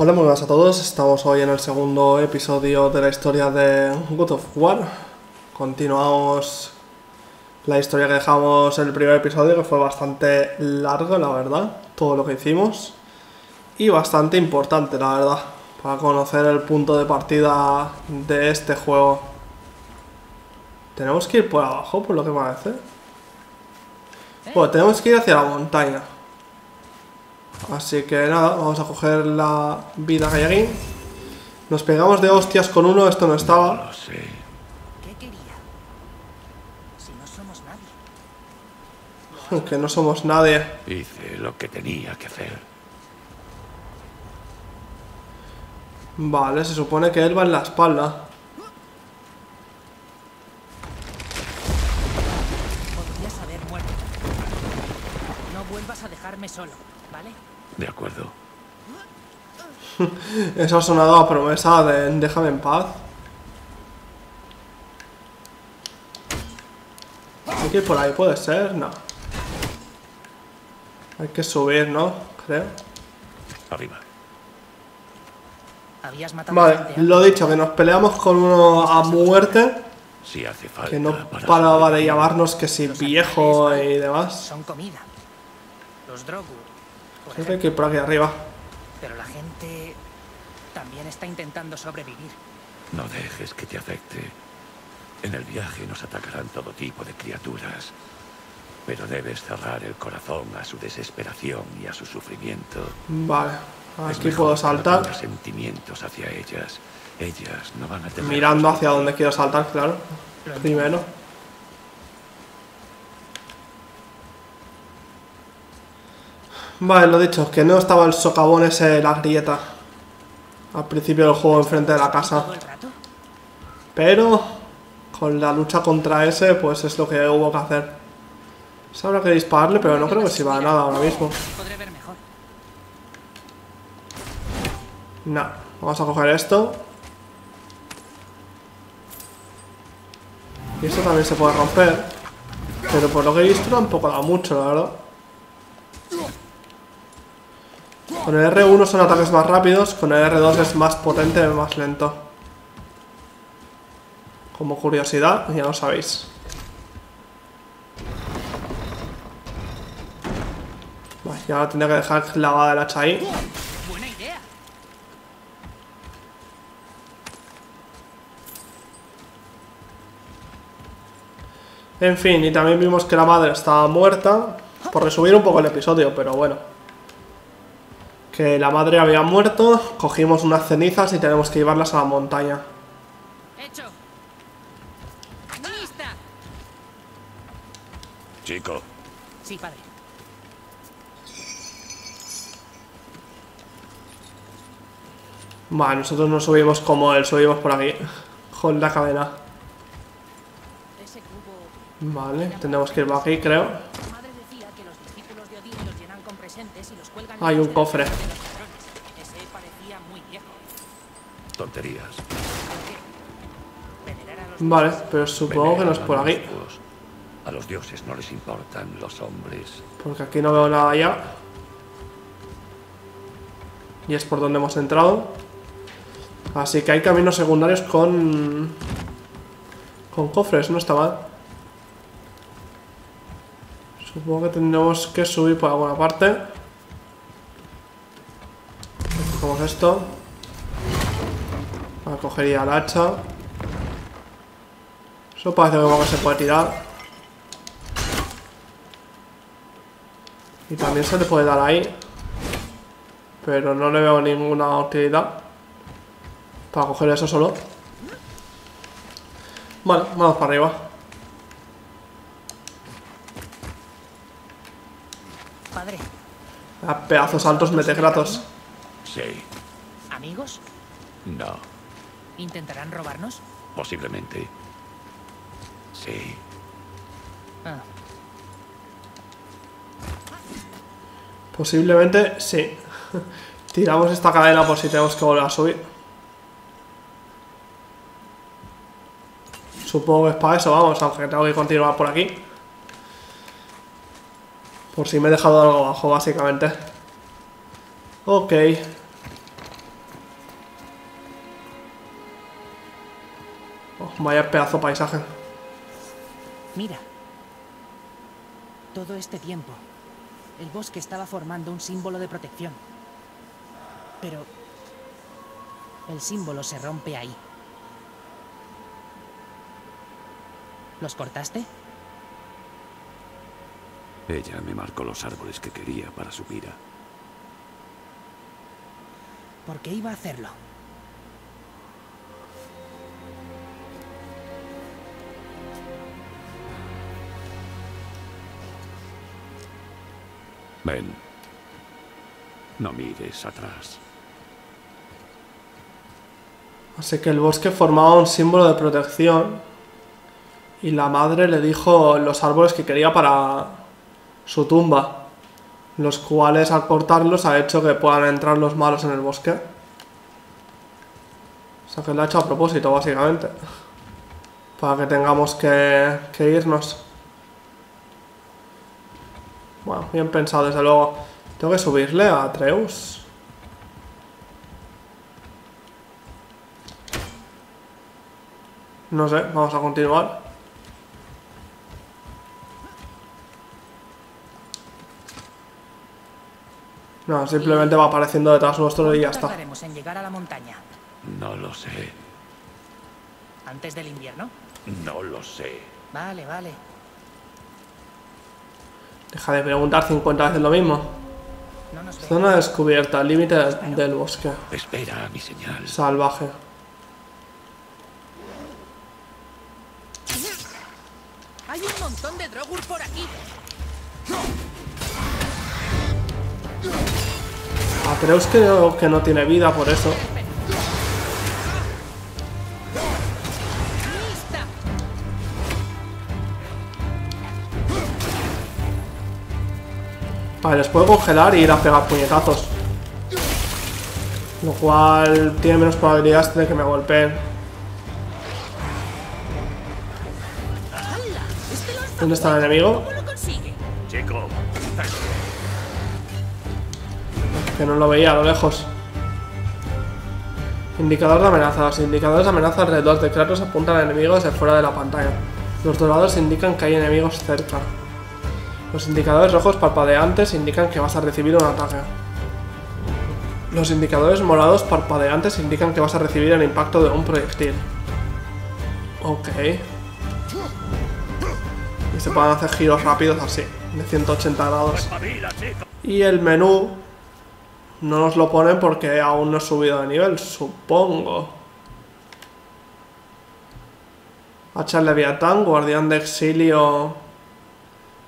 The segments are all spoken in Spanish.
Hola, muy buenas a todos. Estamos hoy en el segundo episodio de la historia de God of War. Continuamos la historia que dejamos en el primer episodio, que fue bastante largo, la verdad, todo lo que hicimos. Y bastante importante, la verdad, para conocer el punto de partida de este juego. Tenemos que ir por abajo, por lo que parece. Bueno, tenemos que ir hacia la montaña. Así que nada, vamos a coger la vida que hay aquí. Nos pegamos de hostias con uno, esto no estaba. No sé. ¿Qué quería? Si no somos nadie. Aunque no somos nadie. Hice lo que tenía que hacer. Vale, se supone que él va en la espalda. Podrías haber muerto. No vuelvas a dejarme solo. ¿Vale? De acuerdo. Eso ha sonado a promesa de déjame en paz. Hay que ir por ahí, puede ser, no. Hay que subir, ¿no? Creo. Arriba. ¿Habías matado? Vale, lo dicho, que nos peleamos con uno a muerte. Si hace falta, que no paraba de llamarnos que si viejo y demás. Son comida. Los drogu. Hay que ir por aquí arriba. Pero la gente también está intentando sobrevivir. No dejes que te afecte. En el viaje nos atacarán todo tipo de criaturas. Pero debes cerrar el corazón a su desesperación y a su sufrimiento. Vale, aquí puedo saltar. No sentimientos hacia ellas. Ellas no van a tener. Mirando hacia donde quiero saltar, claro. Primero. Vale, lo dicho, que no estaba el socavón ese, la grieta al principio del juego enfrente de la casa. Pero con la lucha contra ese, pues es lo que hubo que hacer. Se habrá que dispararle, pero no creo que sirva de nada ahora mismo. Nah, vamos a coger esto. Y esto también se puede romper. Pero por lo que he visto tampoco da mucho, la verdad. Con el R1 son ataques más rápidos, con el R2 es más potente, más lento. Como curiosidad, ya lo sabéis. Vale, ya ahora tendría que dejar clavada el hacha ahí. En fin, y también vimos que la madre estaba muerta. Por resumir un poco el episodio, pero bueno. Que la madre había muerto, cogimos unas cenizas y tenemos que llevarlas a la montaña. Hecho. ¡Lista! Chico. Sí, padre. Vale, nosotros no subimos como él, subimos por aquí. Con la cadena. Vale, tenemos que ir por aquí, creo. Hay un cofre. Ese parecía muy viejo. Tonterías. Vale, pero supongo que no es por aquí. A los dioses no les importan los hombres. Porque aquí no veo nada ya. Y es por donde hemos entrado. Así que hay caminos secundarios con cofres, no está mal. Supongo que tendremos que subir por alguna parte. Cogemos esto. Ahora cogería el hacha. Eso parece que como que se puede tirar. Y también se le puede dar ahí. Pero no le veo ninguna utilidad. Para coger eso solo. Vale, vamos para arriba. Padre. A pedazos altos mete Kratos. Sí. ¿Amigos? No. ¿Intentarán robarnos? Posiblemente. Sí. Ah. Posiblemente, sí. Tiramos esta cadena por si tenemos que volver a subir. Supongo que es para eso, vamos, aunque tengo que continuar por aquí. Por si me he dejado algo abajo, básicamente. Ok. Oh, vaya pedazo de paisaje. Mira. Todo este tiempo, el bosque estaba formando un símbolo de protección. Pero el símbolo se rompe ahí. ¿Los cortaste? Ella me marcó los árboles que quería para su mira. ¿Por qué iba a hacerlo? Ven. No mires atrás. Así que el bosque formaba un símbolo de protección. Y la madre le dijo los árboles que quería para su tumba, los cuales al cortarlos ha hecho que puedan entrar los malos en el bosque. O sea que lo ha hecho a propósito, básicamente, para que tengamos que irnos. Bueno, bien pensado, desde luego. Tengo que subirle a Atreus. No sé, vamos a continuar. No, simplemente va apareciendo detrás nuestro y ya está. ¿Tardaremos en llegar a la montaña? No lo sé. ¿Antes del invierno? No lo sé. Vale, vale. Deja de preguntar 50 veces lo mismo. No zona descubierta, límite del bosque. Espera a mi señal. Salvaje. Hay un montón de drogur por aquí. Atreus creo que no tiene vida por eso. Vale, les puedo congelar y ir a pegar puñetazos. Lo cual tiene menos probabilidades de que me golpeen. ¿Dónde está el enemigo? Que no lo veía a lo lejos. Indicador de amenaza. Los indicadores de amenaza alrededor de Kratos apuntan a enemigos desde fuera de la pantalla. Los dorados indican que hay enemigos cerca. Los indicadores rojos parpadeantes indican que vas a recibir un ataque. Los indicadores morados parpadeantes indican que vas a recibir el impacto de un proyectil. Ok. Y se pueden hacer giros rápidos así, de 180 grados. Y el menú no nos lo ponen porque aún no he subido de nivel, supongo. Hacha Leviatán, guardián de exilio.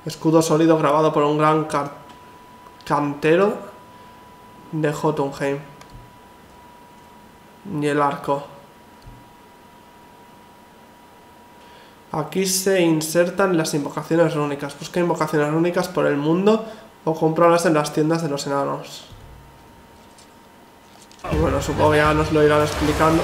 Escudo sólido grabado por un gran cantero de Jotunheim. Y el arco. Aquí se insertan las invocaciones rúnicas. Busca invocaciones rúnicas por el mundo o cómpralas en las tiendas de los enanos. Y bueno, supongo que ya nos lo irán explicando.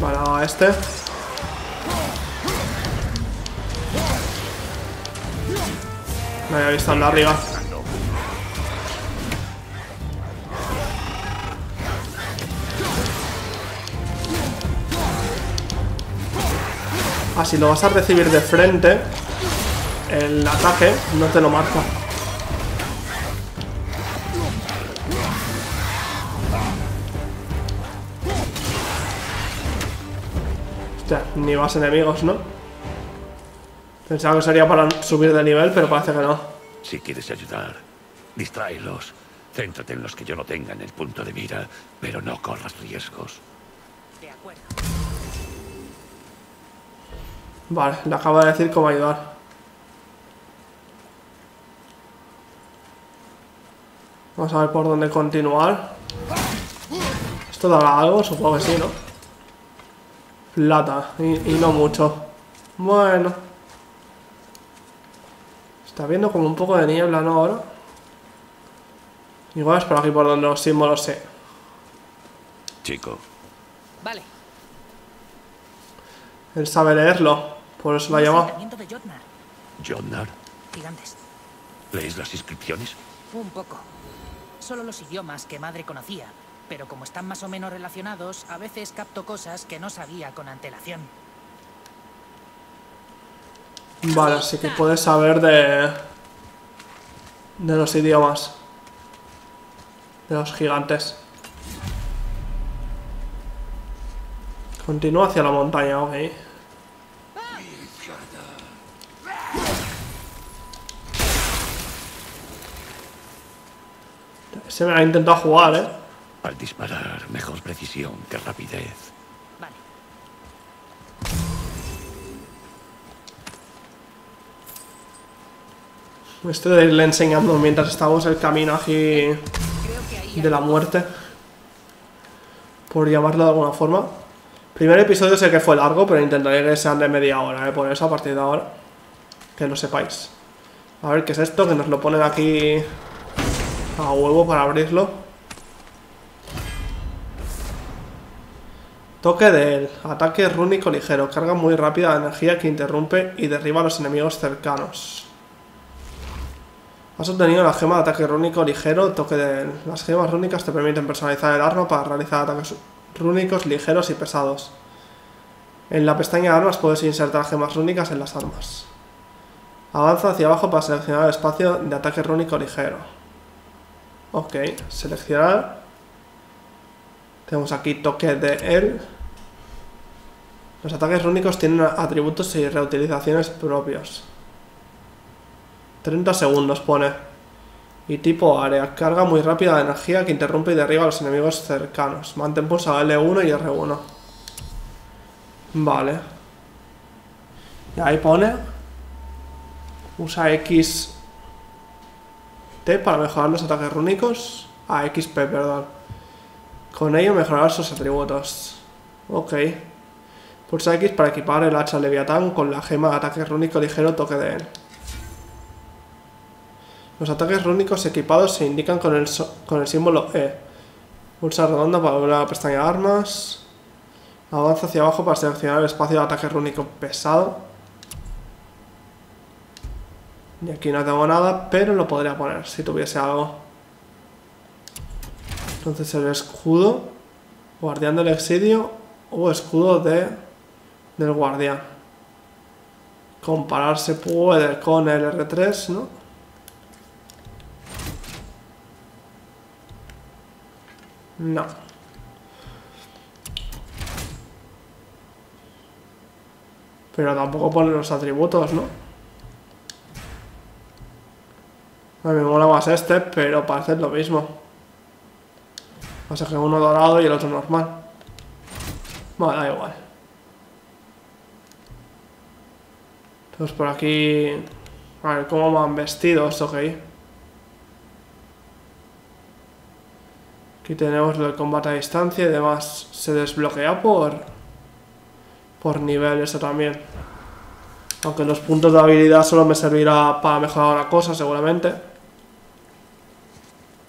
Para este. No había visto andar arriba. Ah, si lo vas a recibir de frente, el ataque no te lo marca. Hostia, ni más enemigos, ¿no? Pensaba que sería para subir de nivel, pero parece que no. Si quieres ayudar, distráelos. Céntrate en los que yo no tenga en el punto de mira, pero no corras riesgos. De acuerdo. Vale, le acabo de decir cómo ayudar. Vamos a ver por dónde continuar. ¿Esto dará algo? Supongo que sí, ¿no? Plata, y no mucho. Bueno. Está viendo como un poco de niebla, ¿no? Ahora. Igual es por aquí por donde los símbolos sé. Chico. Vale. Él sabe leerlo, por eso lo ha llamado. de Jotnar. ¿Jotnar? Gigantes. ¿Lees las inscripciones? Un poco. Solo los idiomas que madre conocía, pero como están más o menos relacionados, a veces capto cosas que no sabía con antelación. Vale, así que puedes saber de los idiomas. De los gigantes. Continúa hacia la montaña, ok. Se me ha intentado jugar, ¿eh? Al disparar, mejor precisión que rapidez. Vale. Me estoy irle enseñando mientras estamos el camino aquí de la muerte, por llamarlo de alguna forma. Primer episodio sé que fue largo, pero intentaré que sean de media hora, ¿eh? Por eso a partir de ahora, que lo sepáis. A ver, ¿qué es esto? Que nos lo ponen aquí a huevo para abrirlo. Toque de él. Ataque rúnico ligero. Carga muy rápida de energía que interrumpe y derriba a los enemigos cercanos. Has obtenido la gema de ataque rúnico ligero. Toque de él. Las gemas rúnicas te permiten personalizar el arma para realizar ataques rúnicos ligeros y pesados. En la pestaña de armas puedes insertar gemas rúnicas en las armas. Avanza hacia abajo para seleccionar el espacio de ataque rúnico ligero. Ok, seleccionar. Tenemos aquí toque de él. Los ataques rúnicos tienen atributos y reutilizaciones propios. 30 segundos pone. Y tipo área. Carga muy rápida de energía que interrumpe y derriba a los enemigos cercanos. Mantén pulsado L1 y R1. Vale. Y ahí pone. Usa X. Para mejorar los ataques rúnicos a XP, perdón. Con ello mejorar sus atributos. Ok. Pulsa X para equipar el hacha Leviatán con la gema de ataque rúnico ligero toque de él. Los ataques rúnicos equipados se indican con el símbolo E. Pulsa redonda para volver a la pestaña de armas. Avanza hacia abajo para seleccionar el espacio de ataque rúnico pesado. Y aquí no tengo nada, pero lo podría poner si tuviese algo. Entonces el escudo, guardián del exilio o escudo del guardián. Compararse puede con el R3, ¿no? No. Pero tampoco pone los atributos, ¿no? A mí me mola más este, pero parece lo mismo. O sea que uno dorado y el otro normal. Bueno, da igual. Entonces por aquí... A ver, ¿cómo van vestidos? Ok. Aquí tenemos el combate a distancia y demás. Se desbloquea por nivel eso también. Aunque los puntos de habilidad solo me servirá para mejorar una cosa, seguramente.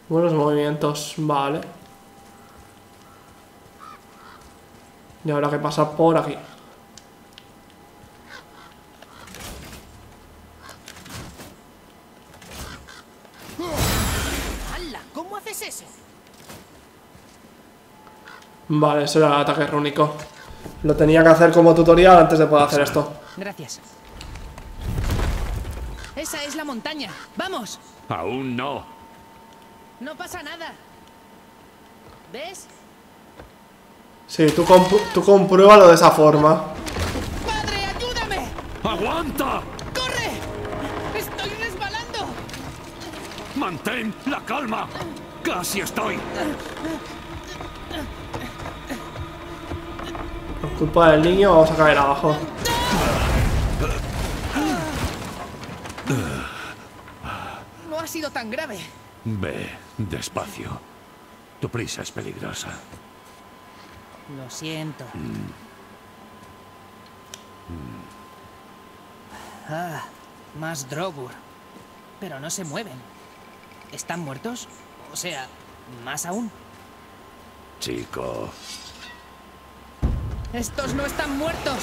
Buenos movimientos, vale. Y habrá que pasar por aquí. ¡Hala! ¿Cómo haces eso? Vale, eso era el ataque rúnico. Lo tenía que hacer como tutorial antes de poder hacer esto. Gracias. Esa es la montaña. ¡Vamos! Aún no. No pasa nada. ¿Ves? Sí, tú compruébalo de esa forma. ¡Padre, ayúdame! ¡Aguanta! ¡Corre! ¡Estoy resbalando! ¡Mantén la calma! ¡Casi estoy! Por culpa del niño vamos a caer abajo. No ha sido tan grave. Ve, despacio. Tu prisa es peligrosa. Lo siento. Ah, más Drogur. Pero no se mueven. ¿Están muertos? O sea, más aún. Chico. ¡Estos no están muertos!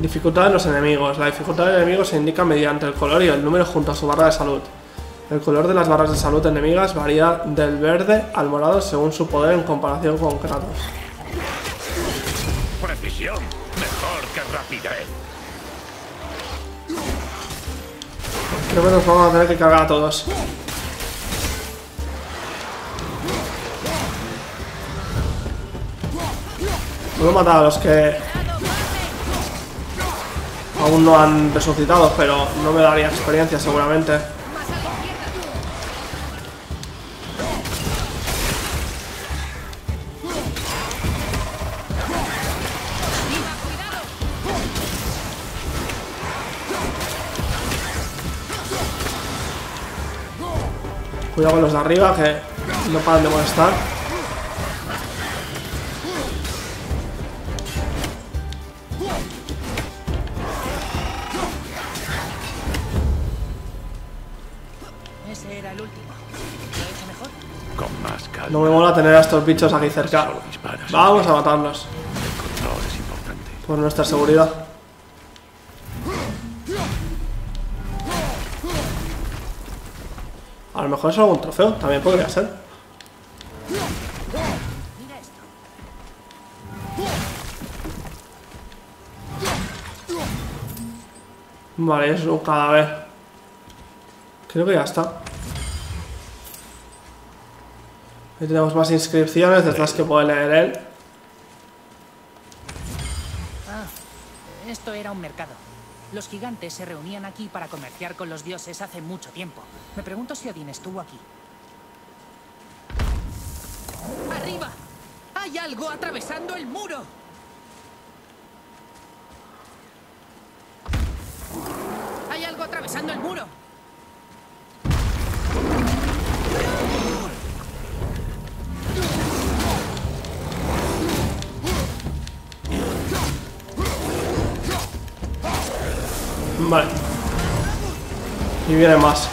Dificultad de los enemigos. La dificultad de los enemigos se indica mediante el color y el número junto a su barra de salud. El color de las barras de salud enemigas varía del verde al morado según su poder en comparación con Kratos. Precisión, mejor que rapidez. Creo que nos vamos a tener que cargar a todos. No he matado a los que aún no han resucitado, pero no me daría experiencia seguramente. Cuidado con los de arriba que no paran de molestar. No me mola tener a estos bichos aquí cerca. Vamos a matarlos. Por nuestra seguridad. A lo mejor es algún trofeo, también podría ser. Vale, es un cadáver. Creo que ya está. Ahí tenemos más inscripciones, de las que puede leer él. Ah, esto era un mercado. Los gigantes se reunían aquí para comerciar con los dioses hace mucho tiempo. Me pregunto si Odín estuvo aquí. ¡Arriba! ¡Hay algo atravesando el muro! ¡Hay algo atravesando el muro! Vale. Y viene más.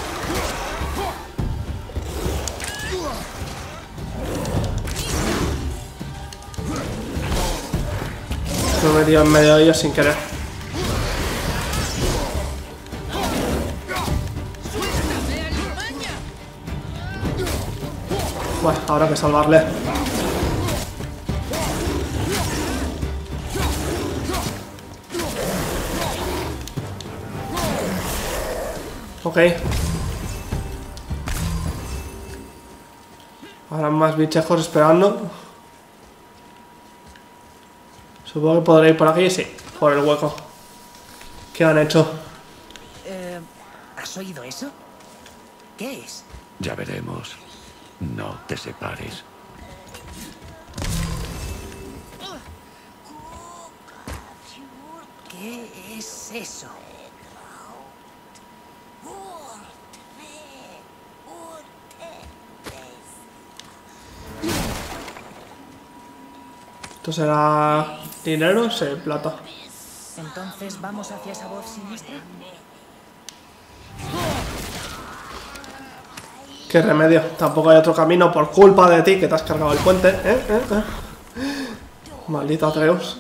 Me he metido en medio de ellos sin querer. Bueno, ahora hay que salvarle. Ok. Habrán más bichejos esperando. Supongo que podré ir por aquí, sí, por el hueco. ¿Qué han hecho? ¿Has oído eso? ¿Qué es? Ya veremos. No te separes. ¿Qué es eso? Esto será dinero, sí, plata. Entonces vamos hacia esa voz siniestra. Qué remedio, tampoco hay otro camino por culpa de ti que te has cargado el puente, Maldito Atreus.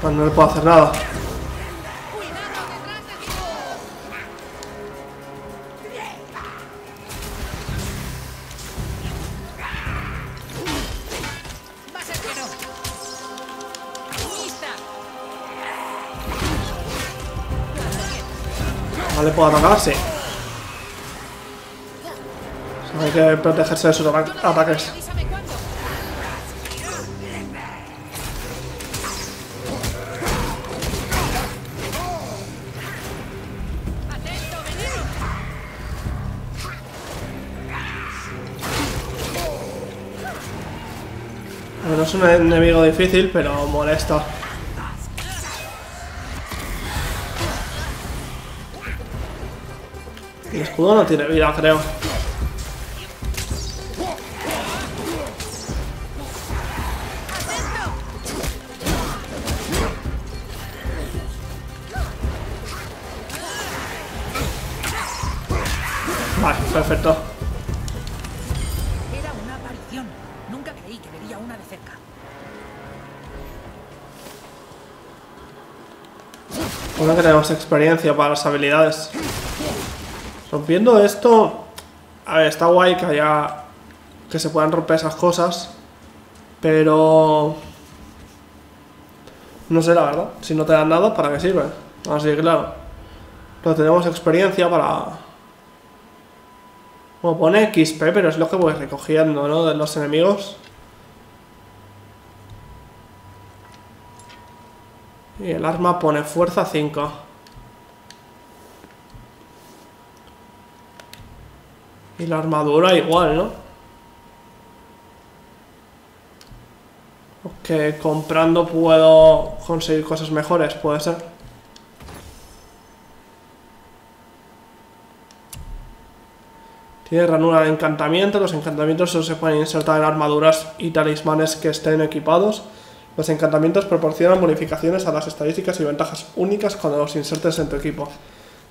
Pues no le puedo hacer nada. Vale, puedo atacar, sí. Hay que protegerse de sus ataques. No es un enemigo difícil, pero molesta. El escudo no tiene vida, creo. Perfecto. Era una aparición. Nunca creí que vería una de cerca. Ahora tenemos experiencia para las habilidades. Rompiendo esto... A ver, está guay que haya... que se puedan romper esas cosas. Pero... no sé, la verdad. Si no te dan nada, ¿para qué sirve? Así que claro. No tenemos experiencia para... Como pone XP, pero es lo que voy recogiendo, ¿no? De los enemigos. Y el arma pone fuerza 5. Y la armadura igual, ¿no? Que comprando puedo conseguir cosas mejores, puede ser. Tiene ranura de encantamiento. Los encantamientos solo se pueden insertar en armaduras y talismanes que estén equipados. Los encantamientos proporcionan bonificaciones a las estadísticas y ventajas únicas cuando los insertes en tu equipo.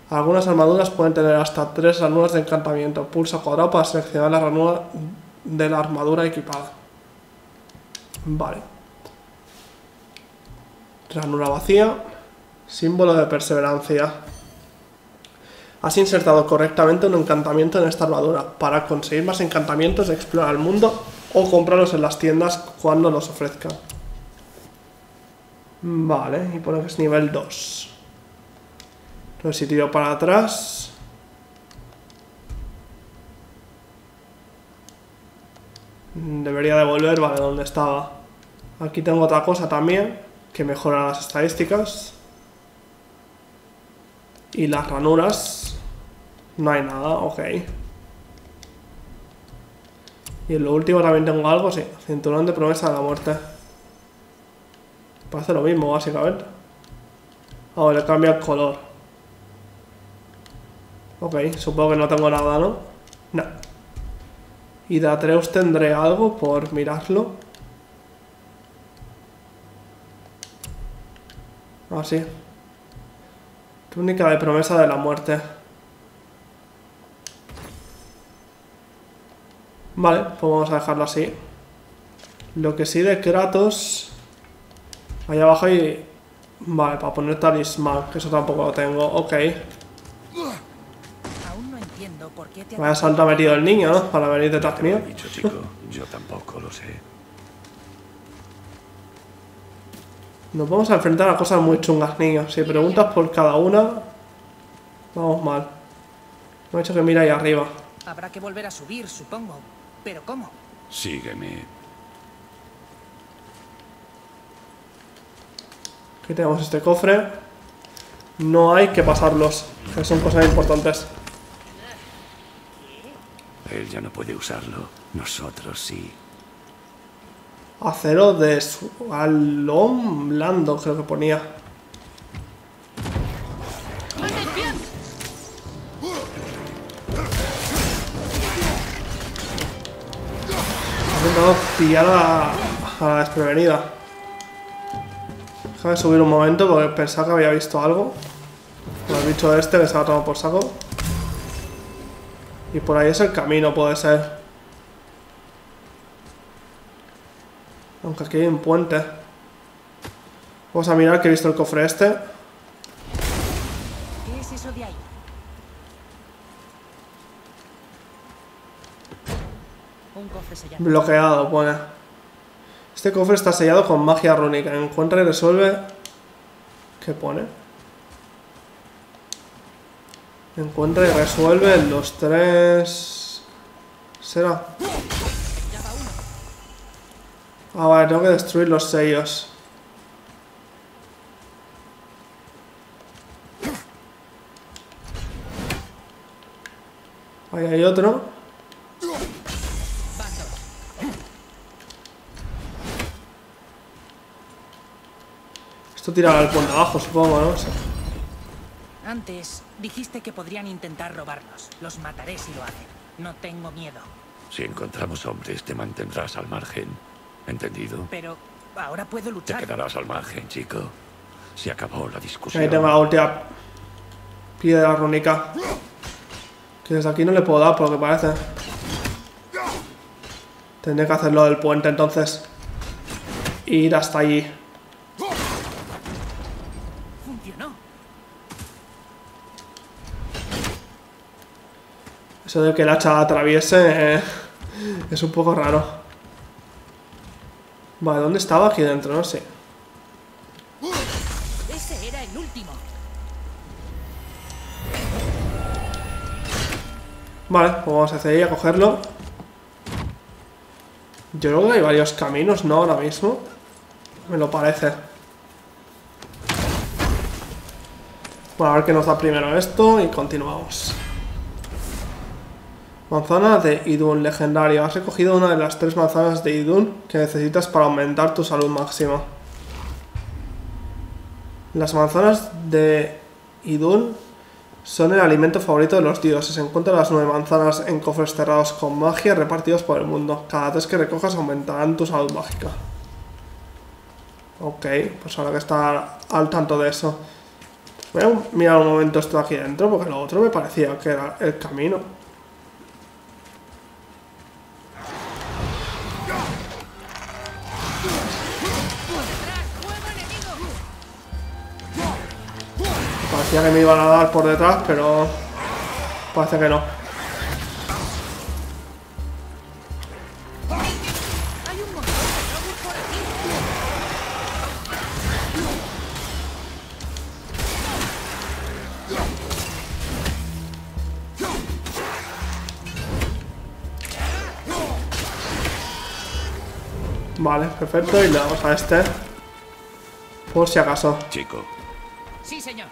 Algunas armaduras pueden tener hasta 3 ranuras de encantamiento. Pulsa cuadrado para seleccionar la ranura de la armadura equipada. Vale. Ranura vacía. Símbolo de perseverancia. Has insertado correctamente un encantamiento en esta armadura. Para conseguir más encantamientos, explora el mundo o cómpralos en las tiendas cuando los ofrezcan. Vale, y pone que es nivel 2. Entonces si tiro para atrás... debería devolver, vale, donde estaba. Aquí tengo otra cosa también, que mejora las estadísticas. Y las ranuras... no hay nada, ok. Y en lo último también tengo algo, sí. Cinturón de promesa de la muerte. Parece lo mismo, básicamente. Ahora le cambia el color. Ok, supongo que no tengo nada, ¿no? No. Y de Atreus tendré algo por mirarlo. Así. Túnica de promesa de la muerte. Vale, pues vamos a dejarlo así. Lo que sí de Kratos... ahí abajo y... vale, para poner talismán, que eso tampoco lo tengo. Ok. Vaya salto ha metido el niño, ¿no? Para venir detrás mío. Yo tampoco lo sé. Nos vamos a enfrentar a cosas muy chungas, niños. Si preguntas por cada una, vamos mal. Me ha hecho que mira ahí arriba. Habrá que volver a subir, supongo. ¿Pero cómo? Sígueme. Aquí tenemos este cofre. No hay que pasarlos, que son cosas importantes. Él ya no puede usarlo, nosotros sí. Acero de sualón blando, creo que ponía. Ha intentado pillar a la desprevenida. Déjame subir un momento porque pensaba que había visto algo. Por el bicho este que se ha tomado por saco. Y por ahí es el camino, puede ser. Aunque aquí hay un puente. Vamos a mirar que he visto el cofre este. ¿Qué es eso de ahí? Un cofre sellado. Bloqueado, pone. Este cofre está sellado con magia rúnica. Encuentra y resuelve... ¿qué pone? Encuentra y resuelve los 3... ¿será? Ah, vale, tengo que destruir los sellos. Ahí hay otro. Esto tirará al puente abajo, supongo, ¿no? Sí. Antes dijiste que podrían intentar robarnos. Los mataré si lo hacen. No tengo miedo. Si encontramos hombres, te mantendrás al margen. ¿Entendido? Pero ahora puedo luchar. Te quedarás al margen, chico. Se acabó la discusión. Ahí tengo la última piedra rúnica. Que desde aquí no le puedo dar, por lo que parece. Tendré que hacerlo del puente, entonces. Ir hasta allí. Funcionó. Eso de que el hacha atraviese es un poco raro. Vale, ¿dónde estaba? Aquí dentro, no sé. Ese era el último. Vale, pues vamos hacia ahí a cogerlo. Yo creo que hay varios caminos, ¿no? Ahora mismo. Me lo parece. Bueno, a ver qué nos da primero esto y continuamos. Manzana de Idun, legendario. Has recogido una de las 3 manzanas de Idun que necesitas para aumentar tu salud máxima. Las manzanas de Idun son el alimento favorito de los dioses. Encuentra las 9 manzanas en cofres cerrados con magia repartidos por el mundo. Cada 3 que recojas aumentarán tu salud mágica. Ok, pues ahora que está al tanto de eso. Voy a mirar un momento esto de aquí dentro, porque lo otro me parecía que era el camino. Parecía que me iban a dar por detrás, pero parece que no. Vale, perfecto, y le damos a este. Por si acaso. Chico. Sí, señor.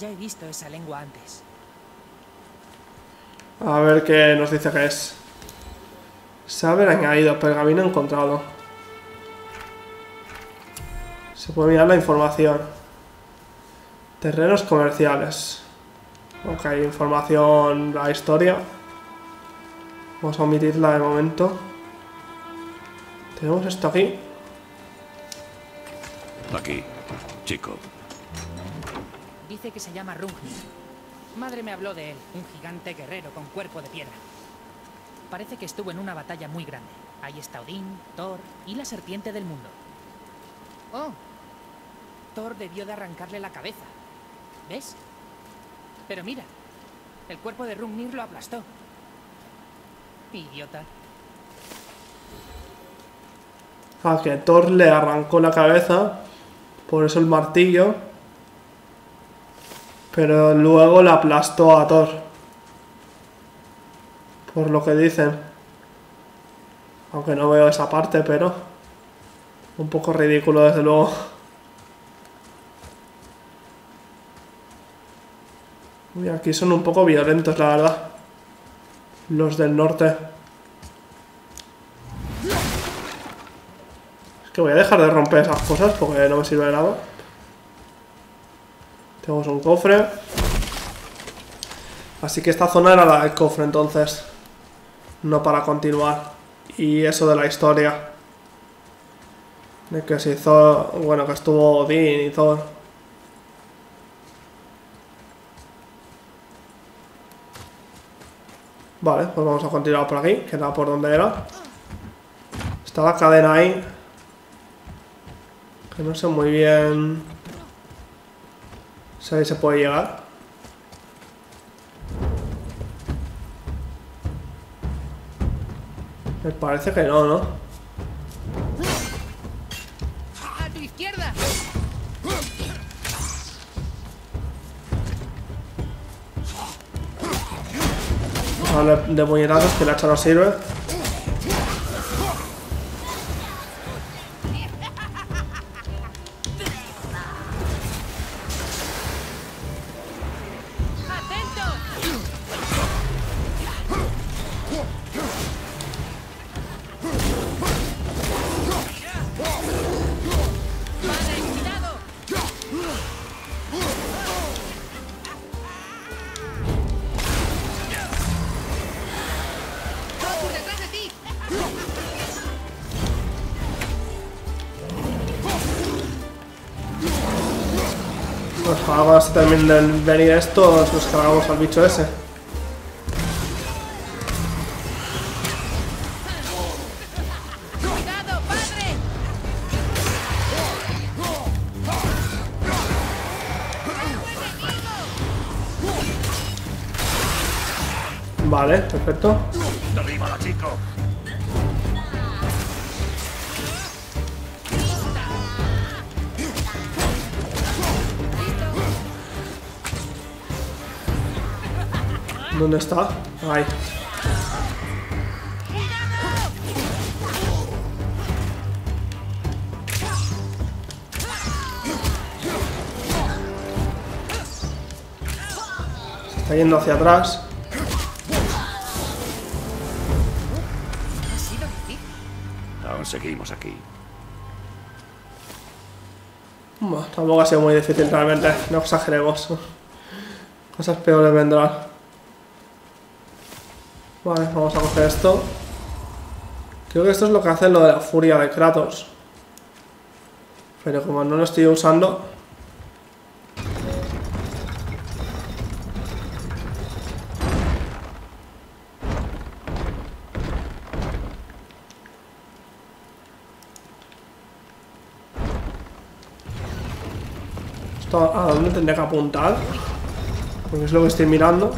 Ya he visto esa lengua antes. A ver qué nos dice que es. Saber añadido, pergamino encontrado. Se puede mirar la información. Terrenos comerciales. Ok, información, la historia. Vamos a omitirla de momento. Tenemos esto aquí. Aquí, chico. Dice que se llama Hrungnir. Madre me habló de él, un gigante guerrero con cuerpo de piedra. Parece que estuvo en una batalla muy grande. Ahí está Odín, Thor y la serpiente del mundo. Oh, Thor debió de arrancarle la cabeza. ¿Ves? Pero mira, el cuerpo de Hrungnir lo aplastó. Idiota. Ah, que Thor le arrancó la cabeza. Por eso el martillo. Pero luego la aplastó a Thor. Por lo que dicen. Aunque no veo esa parte, pero... Un poco ridículo, desde luego. Uy, aquí son un poco violentos, la verdad. Los del norte. Es que voy a dejar de romper esas cosas porque no me sirve de nada. Tenemos un cofre. Así que esta zona era la del cofre, entonces. No para continuar. Y eso de la historia. De que se hizo... Bueno, que estuvo Odín y Thor. Vale, pues vamos a continuar por aquí. Que era por donde era. Está la cadena ahí. Que no sé muy bien... ¿Sabéis si se puede llegar? Me parece que no, ¿no? ¡A tu izquierda! Vale, de puñetazos que el hacha no sirve. Ahora se terminan de venir estos, nos cargamos al bicho ese. Vale, perfecto. ¡Derríbala, chico! ¿Dónde está? Ahí. Se está yendo hacia atrás. Aún seguimos aquí. Bueno, tampoco ha sido muy difícil realmente, no exageremos. Cosas peores vendrán. Vale, vamos a coger esto. Creo que esto es lo que hace lo de la furia de Kratos. Pero como no lo estoy usando... ¿A dónde tendría que apuntar? Porque es lo que estoy mirando.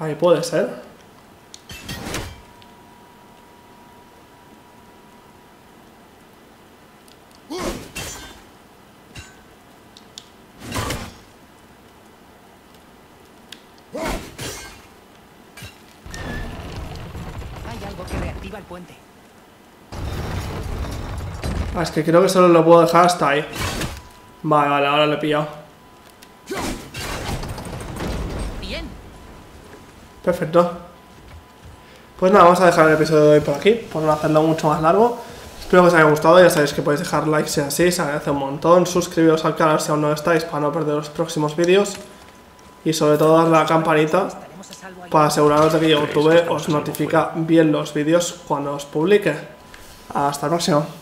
Ahí puede ser. Hay algo que reactiva el puente. Ah, es que creo que solo lo puedo dejar hasta ahí. Vale, vale, ahora lo he pillado. Perfecto. Pues nada, vamos a dejar el episodio de hoy por aquí, por no hacerlo mucho más largo. Espero que os haya gustado, ya sabéis que podéis dejar like si así, se agradece un montón. Suscribiros al canal si aún no estáis para no perder los próximos vídeos. Y sobre todo dar la campanita para aseguraros de que YouTube os notifica bien los vídeos cuando os publique. Hasta el próximo.